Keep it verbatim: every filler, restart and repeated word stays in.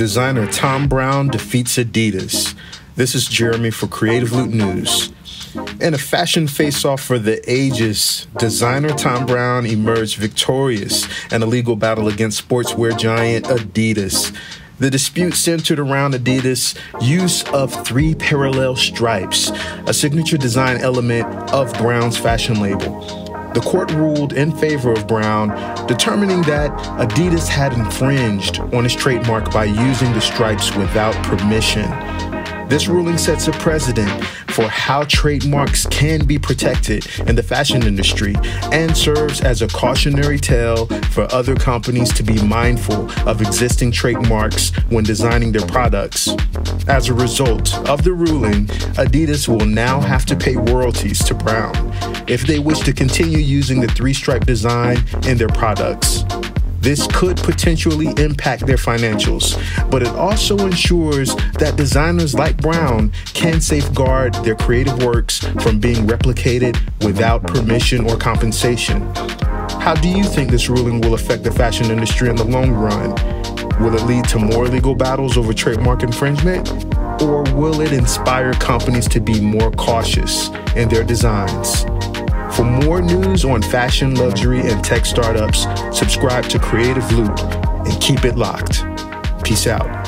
Designer Thom Browne defeats Adidas. This is Jeremy for Creative Loot News. In a fashion face-off for the ages, designer Thom Browne emerged victorious in a legal battle against sportswear giant Adidas. The dispute centered around Adidas' use of three parallel stripes, a signature design element of Browne's fashion label. The court ruled in favor of Browne, determining that Adidas had infringed on his trademark by using the stripes without permission. This ruling sets a precedent for how trademarks can be protected in the fashion industry and serves as a cautionary tale for other companies to be mindful of existing trademarks when designing their products. As a result of the ruling, Adidas will now have to pay royalties to Browne if they wish to continue using the three-stripe design in their products. This could potentially impact their financials, but it also ensures that designers like Browne can safeguard their creative works from being replicated without permission or compensation. How do you think this ruling will affect the fashion industry in the long run? Will it lead to more legal battles over trademark infringement? Or will it inspire companies to be more cautious in their designs? For more news on fashion, luxury, and tech startups, subscribe to Creative Loot and keep it locked. Peace out.